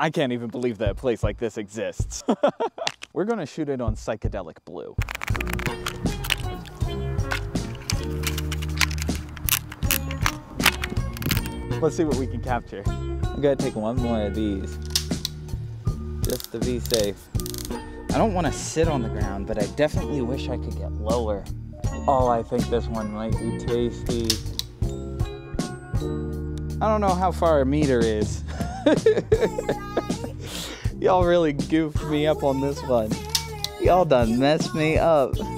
I can't even believe that a place like this exists. We're gonna shoot it on psychedelic blue. Let's see what we can capture. I gotta take one more of these, just to be safe. I don't wanna sit on the ground, but I definitely wish I could get lower. Oh, I think this one might be tasty. I don't know how far a meter is. Y'all really goofed me up on this one. Y'all done messed me up.